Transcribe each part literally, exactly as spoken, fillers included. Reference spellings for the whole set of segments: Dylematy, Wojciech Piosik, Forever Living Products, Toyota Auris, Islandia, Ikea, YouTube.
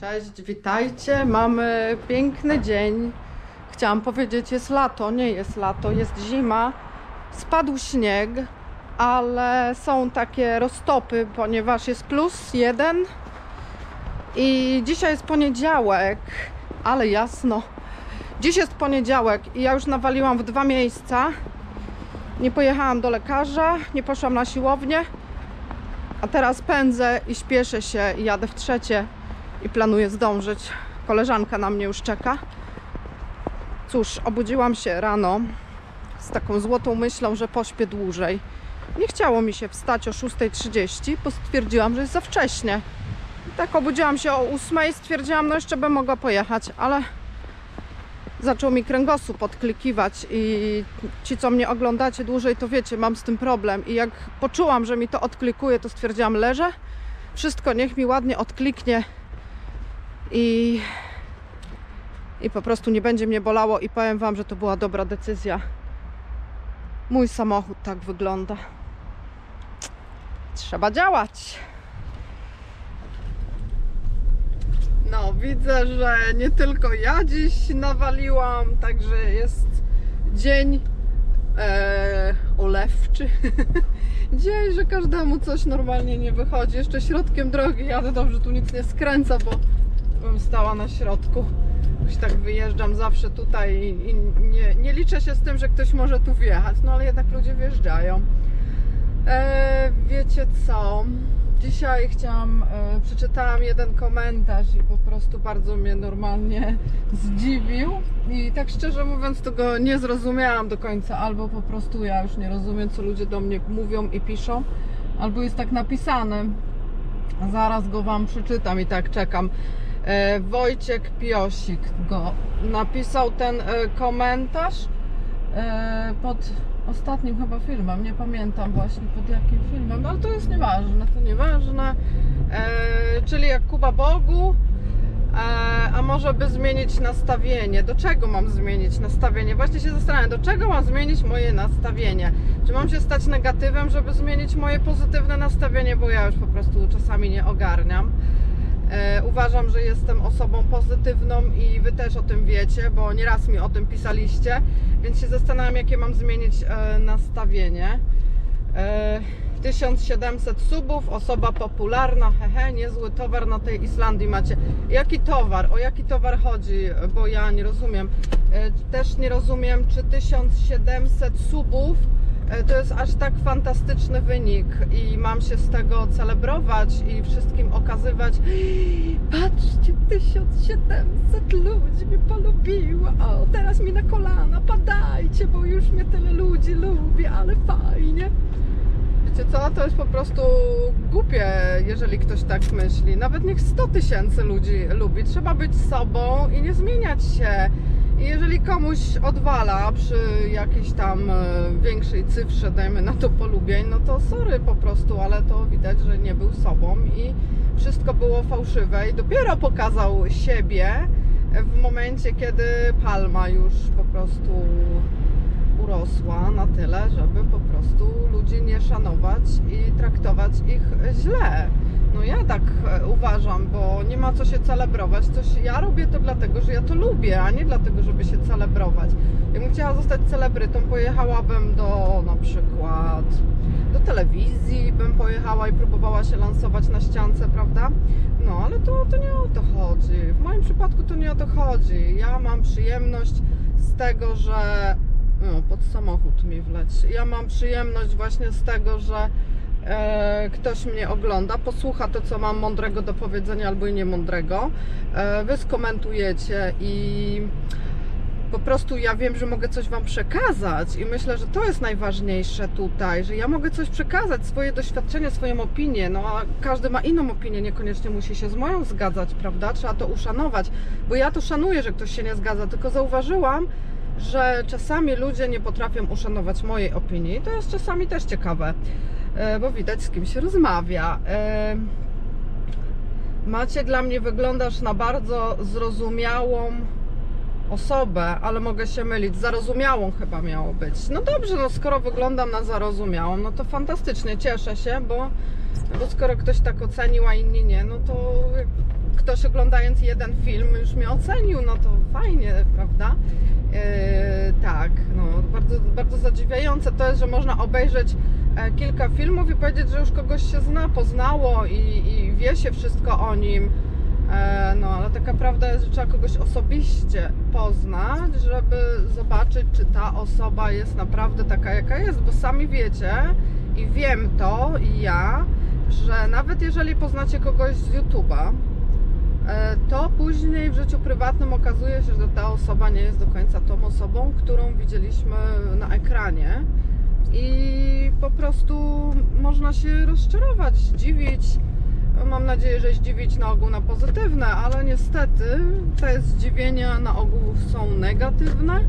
Cześć, witajcie, mamy piękny dzień. Chciałam powiedzieć, jest lato, nie jest lato, jest zima. Spadł śnieg, ale są takie roztopy, ponieważ jest plus jeden. I dzisiaj jest poniedziałek, ale jasno. Dziś jest poniedziałek i ja już nawaliłam w dwa miejsca. Nie pojechałam do lekarza, nie poszłam na siłownię. A teraz pędzę i śpieszę się i jadę w trzecie. I planuję zdążyć. Koleżanka na mnie już czeka. Cóż, obudziłam się rano z taką złotą myślą, że pośpię dłużej. Nie chciało mi się wstać o szósta trzydzieści, bo stwierdziłam, że jest za wcześnie. I tak obudziłam się o ósmej, stwierdziłam, no jeszcze bym mogła pojechać, ale zaczął mi kręgosłup odklikiwać i ci, co mnie oglądacie dłużej, to wiecie, mam z tym problem. I jak poczułam, że mi to odklikuje, to stwierdziłam, leżę. Wszystko niech mi ładnie odkliknie. I, I po prostu nie będzie mnie bolało i powiem wam, że to była dobra decyzja. Mój samochód tak wygląda. Trzeba działać. No, widzę, że nie tylko ja dziś nawaliłam, także jest dzień e, olewczy. Dzień, że każdemu coś normalnie nie wychodzi. Jeszcze środkiem drogi jadę, dobrze, tu nic nie skręca, bo bym stała na środku. Już tak wyjeżdżam zawsze tutaj i, i nie, nie liczę się z tym, że ktoś może tu wjechać, no ale jednak ludzie wjeżdżają. E, wiecie co? Dzisiaj chciałam, e, przeczytałam jeden komentarz i po prostu bardzo mnie normalnie zdziwił. I tak szczerze mówiąc, to go nie zrozumiałam do końca, albo po prostu ja już nie rozumiem, co ludzie do mnie mówią i piszą, albo jest tak napisane. Zaraz go wam przeczytam i tak czekam. E, Wojciech Piosik go napisał ten e, komentarz e, pod ostatnim chyba filmem, nie pamiętam właśnie pod jakim filmem, ale to jest nieważne, to nieważne. E, czyli jak Kuba Bogu, e, a może by zmienić nastawienie. Do czego mam zmienić nastawienie? Właśnie się zastanawiam, do czego mam zmienić moje nastawienie? Czy mam się stać negatywem, żeby zmienić moje pozytywne nastawienie, bo ja już po prostu czasami nie ogarniam. Uważam, że jestem osobą pozytywną i wy też o tym wiecie, bo nieraz mi o tym pisaliście, więc się zastanawiam, jakie mam zmienić nastawienie. tysiąc siedemset subów, osoba popularna, hehe, niezły towar na tej Islandii macie. Jaki towar? O jaki towar chodzi? Bo ja nie rozumiem. Też nie rozumiem, czy tysiąc siedemset subów to jest aż tak fantastyczny wynik i mam się z tego celebrować i wszystkim okazywać, patrzcie, tysiąc siedemset ludzi mnie polubiło, o, teraz mi na kolana padajcie, bo już mnie tyle ludzi lubi, ale fajnie. Wiecie co, to jest po prostu głupie, jeżeli ktoś tak myśli. Nawet niech sto tysięcy ludzi lubi, trzeba być sobą i nie zmieniać się. Jeżeli komuś odwala przy jakiejś tam większej cyfrze, dajmy na to polubień, no to sorry po prostu, ale to widać, że nie był sobą i wszystko było fałszywe i dopiero pokazał siebie w momencie, kiedy palma już po prostu urosła na tyle, żeby po prostu ludzi nie szanować i traktować ich źle. No ja tak uważam, bo nie ma co się celebrować. Coś ja robię to dlatego, że ja to lubię, a nie dlatego, żeby się celebrować. Jakbym chciała zostać celebrytą, pojechałabym do na przykład do telewizji, bym pojechała i próbowała się lansować na ściance, prawda? No ale to, to nie o to chodzi. W moim przypadku to nie o to chodzi. Ja mam przyjemność z tego, że no, pod samochód mi wleci. Ja mam przyjemność właśnie z tego, że ktoś mnie ogląda, posłucha to, co mam mądrego do powiedzenia albo i niemądrego. Wy skomentujecie i po prostu ja wiem, że mogę coś wam przekazać i myślę, że to jest najważniejsze tutaj, że ja mogę coś przekazać, swoje doświadczenie, swoją opinię, no a każdy ma inną opinię, niekoniecznie musi się z moją zgadzać, prawda? Trzeba to uszanować, bo ja to szanuję, że ktoś się nie zgadza, tylko zauważyłam, że czasami ludzie nie potrafią uszanować mojej opinii i to jest czasami też ciekawe, bo widać, z kim się rozmawia. Macie, dla mnie wyglądasz na bardzo zrozumiałą osobę, ale mogę się mylić, zarozumiałą chyba miało być. No dobrze, no skoro wyglądam na zarozumiałą, no to fantastycznie, cieszę się, bo, bo skoro ktoś tak ocenił, a inni nie, no to ktoś oglądając jeden film już mnie ocenił, no to fajnie, prawda? Yy, tak, no, bardzo, bardzo zadziwiające to jest, że można obejrzeć kilka filmów i powiedzieć, że już kogoś się zna, poznało i, i wie się wszystko o nim. No, ale taka prawda jest, że trzeba kogoś osobiście poznać, żeby zobaczyć, czy ta osoba jest naprawdę taka, jaka jest, bo sami wiecie i wiem to i ja, że nawet jeżeli poznacie kogoś z YouTube'a, to później w życiu prywatnym okazuje się, że ta osoba nie jest do końca tą osobą, którą widzieliśmy na ekranie i po prostu można się rozczarować, zdziwić. Mam nadzieję, że zdziwić na ogół na pozytywne, ale niestety te zdziwienia na ogół są negatywne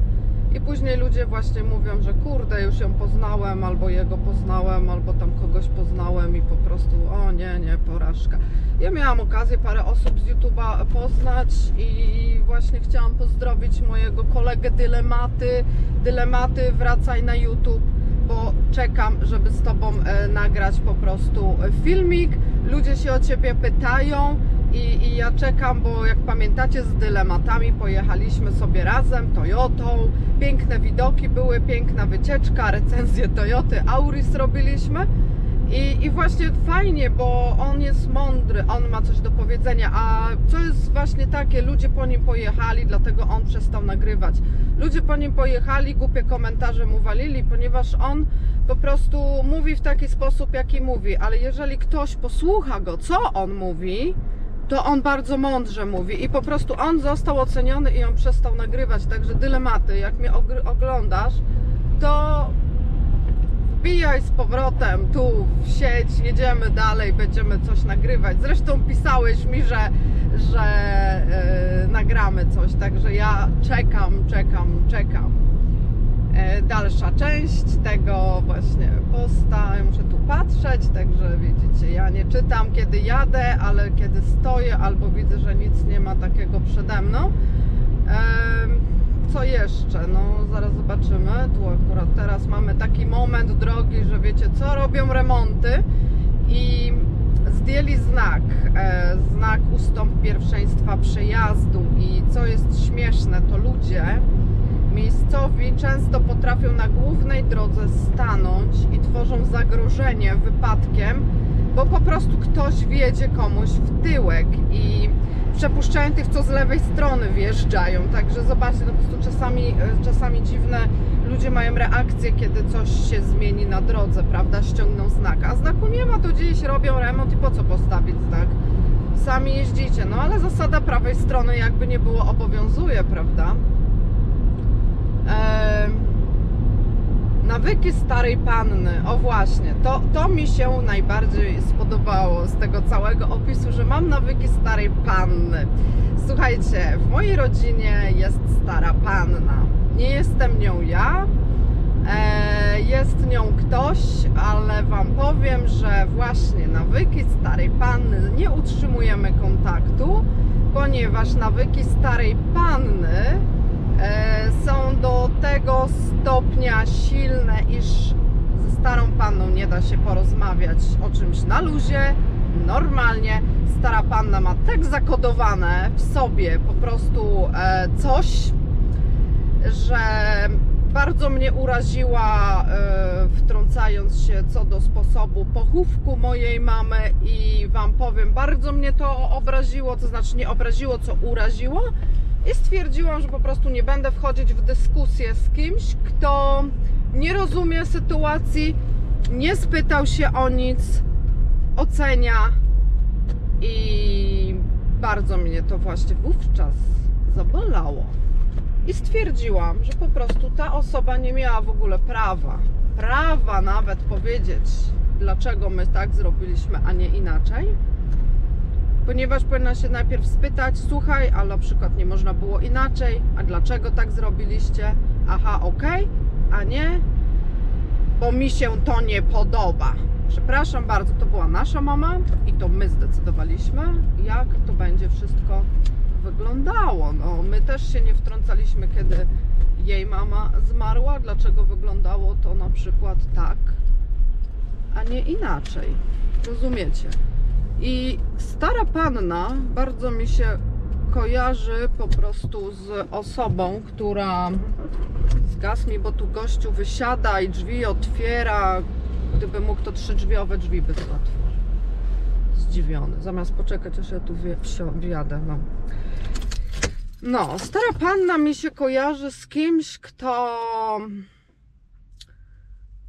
i później ludzie właśnie mówią, że kurde, już ją poznałem, albo jego poznałem, albo tam kogoś poznałem i po prostu o nie, nie, porażka. Ja miałam okazję parę osób z YouTube'a poznać i właśnie chciałam pozdrowić mojego kolegę Dylematy. Dylematy, wracaj na YouTube, bo czekam, żeby z Tobą e, nagrać po prostu filmik. Ludzie się o Ciebie pytają i, i ja czekam, bo jak pamiętacie, z Dylematami pojechaliśmy sobie razem Toyotą. Piękne widoki były, piękna wycieczka, recenzję Toyoty Auris robiliśmy. I, I właśnie fajnie, bo on jest mądry, on ma coś do powiedzenia, a co jest właśnie takie, ludzie po nim pojechali, dlatego on przestał nagrywać. Ludzie po nim pojechali, głupie komentarze mu walili, ponieważ on po prostu mówi w taki sposób, jaki mówi, ale jeżeli ktoś posłucha go, co on mówi, to on bardzo mądrze mówi i po prostu on został oceniony i on przestał nagrywać. Także Dylematy, jak mnie oglądasz, to wbijaj z powrotem tu w sieć, jedziemy dalej, będziemy coś nagrywać. Zresztą pisałeś mi, że, że yy, nagramy coś, także ja czekam, czekam, czekam. Yy, dalsza część tego właśnie posta, ja muszę tu patrzeć, także widzicie, ja nie czytam kiedy jadę, ale kiedy stoję albo widzę, że nic nie ma takiego przede mną. Yy, Co jeszcze? No zaraz zobaczymy. Tu akurat teraz mamy taki moment drogi, że wiecie co, robią remonty i zdjęli znak, e, znak ustąp pierwszeństwa przejazdu i co jest śmieszne, to ludzie miejscowi często potrafią na głównej drodze stanąć i tworzą zagrożenie wypadkiem, bo po prostu ktoś wjedzie komuś w tyłek i przepuszczają tych, co z lewej strony wjeżdżają, także zobaczcie, no po prostu czasami, czasami dziwne ludzie mają reakcje, kiedy coś się zmieni na drodze, prawda, ściągną znak, a znaku nie ma, to dziś robią remont i po co postawić znak, sami jeździcie, no ale zasada prawej strony jakby nie było obowiązuje, prawda. Ehm... Nawyki starej panny, o właśnie, to, to mi się najbardziej spodobało z tego całego opisu, że mam nawyki starej panny. Słuchajcie, w mojej rodzinie jest stara panna, nie jestem nią ja, e, jest nią ktoś, ale wam powiem, że właśnie nawyki starej panny, nie utrzymujemy kontaktu, ponieważ nawyki starej panny są do tego stopnia silne, iż ze starą panną nie da się porozmawiać o czymś na luzie, normalnie. Stara panna ma tak zakodowane w sobie po prostu coś, że bardzo mnie uraziła, wtrącając się co do sposobu pochówku mojej mamy i wam powiem, bardzo mnie to obraziło, to znaczy nie obraziło, co uraziło. I stwierdziłam, że po prostu nie będę wchodzić w dyskusję z kimś, kto nie rozumie sytuacji, nie spytał się o nic, ocenia i bardzo mnie to właśnie wówczas zabolało. I stwierdziłam, że po prostu ta osoba nie miała w ogóle prawa, prawa nawet powiedzieć, dlaczego my tak zrobiliśmy, a nie inaczej. Ponieważ powinna się najpierw spytać, słuchaj, ale na przykład nie można było inaczej, a dlaczego tak zrobiliście? Aha, okej, a nie, bo mi się to nie podoba. Przepraszam bardzo, to była nasza mama i to my zdecydowaliśmy, jak to będzie wszystko wyglądało. No, my też się nie wtrącaliśmy, kiedy jej mama zmarła, dlaczego wyglądało to na przykład tak, a nie inaczej. Rozumiecie? I stara panna bardzo mi się kojarzy po prostu z osobą, która zgas mi, bo tu gościu wysiada i drzwi otwiera. Gdyby mógł, to trzydrzwiowe drzwi by otworzył. Zdziwiony. Zamiast poczekać, aż ja tu wjadę. No. no, stara panna mi się kojarzy z kimś, kto...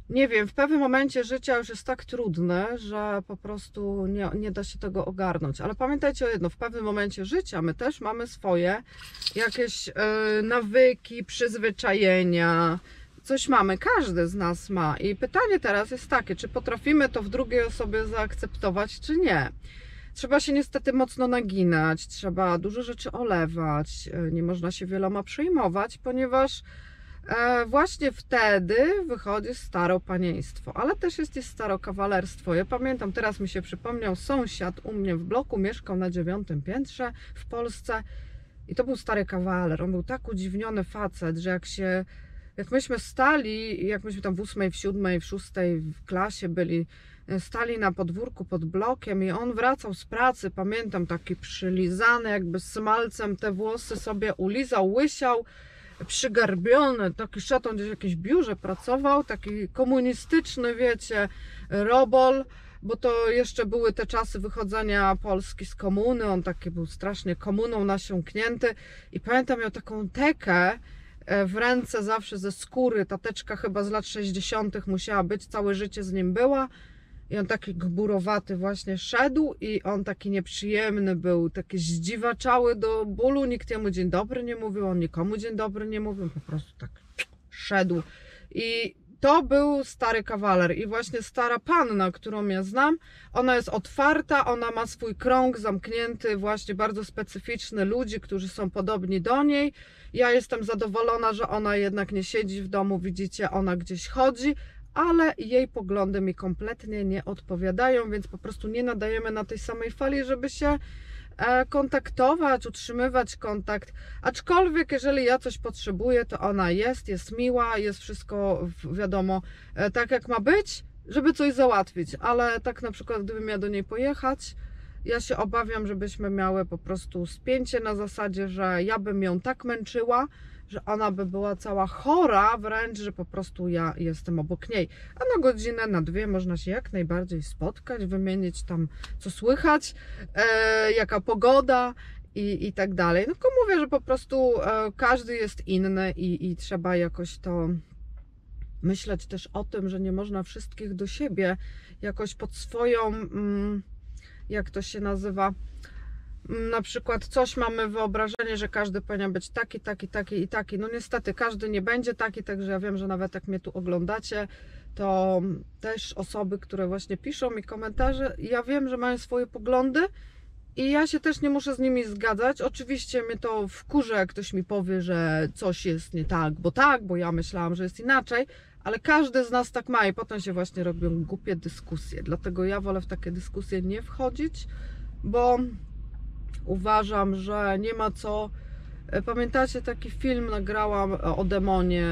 Nie wiem, w pewnym momencie życia już jest tak trudne, że po prostu nie, nie da się tego ogarnąć. Ale pamiętajcie o jedno, w pewnym momencie życia my też mamy swoje jakieś yy, nawyki, przyzwyczajenia, coś mamy, każdy z nas ma. I pytanie teraz jest takie, czy potrafimy to w drugiej osobie zaakceptować, czy nie. Trzeba się niestety mocno naginać, trzeba dużo rzeczy olewać, yy, nie można się wieloma przejmować, ponieważ E, właśnie wtedy wychodzi staropanieństwo, ale też jest, jest starokawalerstwo. Ja pamiętam, teraz mi się przypomniał sąsiad u mnie w bloku, mieszkał na dziewiątym piętrze w Polsce i to był stary kawaler. On był tak udziwniony facet, że jak się, jak myśmy stali, jak myśmy tam w ósmej, w siódmej, w szóstej w klasie byli, stali na podwórku pod blokiem i on wracał z pracy, pamiętam, taki przylizany, jakby smalcem te włosy sobie ulizał, łysiał, przygarbiony, taki szatan, gdzieś w jakimś biurze pracował, taki komunistyczny, wiecie, robol, bo to jeszcze były te czasy wychodzenia Polski z komuny, on taki był strasznie komuną nasiąknięty i pamiętam, miał taką tekę w ręce zawsze ze skóry, ta teczka chyba z lat sześćdziesiątych musiała być, całe życie z nim była i on taki gburowaty właśnie szedł i on taki nieprzyjemny był, takie zdziwaczały do bólu, nikt jemu dzień dobry nie mówił, on nikomu dzień dobry nie mówił, po prostu tak szedł i to był stary kawaler i właśnie stara panna, którą ja znam, ona jest otwarta, ona ma swój krąg zamknięty, właśnie bardzo specyficzny ludzi, którzy są podobni do niej. Ja jestem zadowolona, że ona jednak nie siedzi w domu, widzicie, ona gdzieś chodzi, ale jej poglądy mi kompletnie nie odpowiadają, więc po prostu nie nadajemy na tej samej fali, żeby się kontaktować, utrzymywać kontakt. Aczkolwiek jeżeli ja coś potrzebuję, to ona jest, jest miła, jest wszystko wiadomo tak jak ma być, żeby coś załatwić, ale tak na przykład gdybym ja do niej pojechać, ja się obawiam, żebyśmy miały po prostu spięcie na zasadzie, że ja bym ją tak męczyła, że ona by była cała chora wręcz, że po prostu ja jestem obok niej. A na godzinę, na dwie można się jak najbardziej spotkać, wymienić tam co słychać, e, jaka pogoda i, i tak dalej. No tylko mówię, że po prostu e, każdy jest inny i, i trzeba jakoś to... myśleć też o tym, że nie można wszystkich do siebie jakoś pod swoją... Mm, jak to się nazywa... Na przykład coś mamy wyobrażenie, że każdy powinien być taki, taki, taki i taki. No niestety każdy nie będzie taki, także ja wiem, że nawet jak mnie tu oglądacie, to też osoby, które właśnie piszą mi komentarze, ja wiem, że mają swoje poglądy i ja się też nie muszę z nimi zgadzać. Oczywiście mnie to wkurza, jak ktoś mi powie, że coś jest nie tak, bo tak, bo ja myślałam, że jest inaczej, ale każdy z nas tak ma i potem się właśnie robią głupie dyskusje. Dlatego ja wolę w takie dyskusje nie wchodzić, bo... uważam, że nie ma co. Pamiętacie taki film nagrałam o demonie,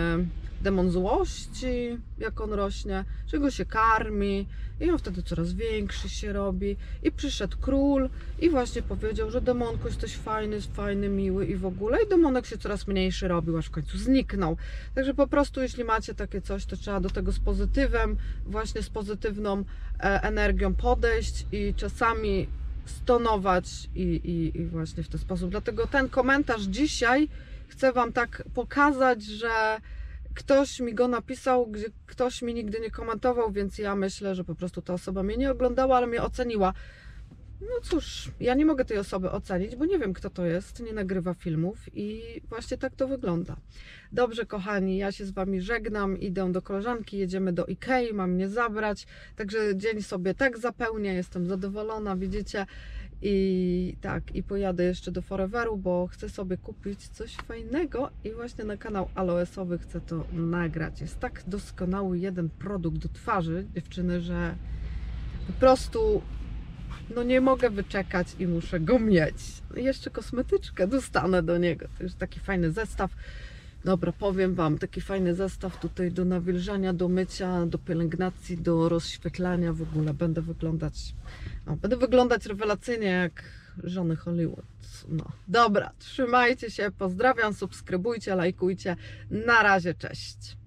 demon złości, jak on rośnie, że go się karmi i on wtedy coraz większy się robi i przyszedł król i właśnie powiedział, że demonku jesteś fajny, jest fajny, miły i w ogóle i demonek się coraz mniejszy robił, aż w końcu zniknął. Także po prostu jeśli macie takie coś, to trzeba do tego z pozytywem, właśnie z pozytywną energią podejść i czasami stonować i, i, i właśnie w ten sposób. Dlatego ten komentarz dzisiaj chcę wam tak pokazać, że ktoś mi go napisał, gdzie ktoś mi nigdy nie komentował, więc ja myślę, że po prostu ta osoba mnie nie oglądała, ale mnie oceniła. No cóż, ja nie mogę tej osoby ocenić, bo nie wiem, kto to jest, nie nagrywa filmów i właśnie tak to wygląda. Dobrze, kochani, ja się z wami żegnam, idę do koleżanki, jedziemy do Ikei, mam mnie zabrać, także dzień sobie tak zapełnia, jestem zadowolona, widzicie, i tak, i pojadę jeszcze do Foreveru, bo chcę sobie kupić coś fajnego i właśnie na kanał aloesowy chcę to nagrać. Jest tak doskonały jeden produkt do twarzy, dziewczyny, że po prostu... no nie mogę wyczekać i muszę go mieć. Jeszcze kosmetyczkę dostanę do niego. To już taki fajny zestaw. Dobra, powiem Wam, taki fajny zestaw tutaj do nawilżania, do mycia, do pielęgnacji, do rozświetlania, w ogóle będę wyglądać, a, będę wyglądać rewelacyjnie jak żony Hollywood, no. Dobra, trzymajcie się, pozdrawiam, subskrybujcie, lajkujcie, na razie, cześć!